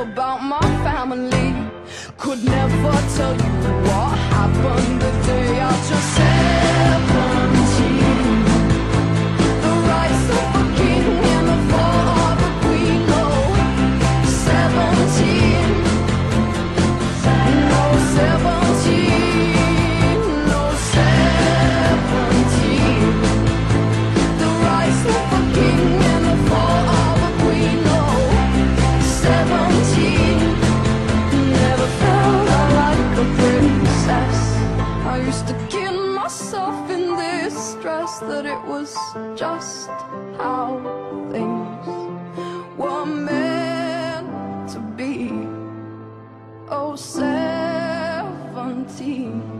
About my family, could never tell you what happened the day I just said 17. The rise of a king and the fall of a queen. Oh, 17. No, 17. No, 17. The rise of a king and the fall of a queen. Oh, 17. I used to kid myself in this stress that it was just how things were meant to be. Oh, 17.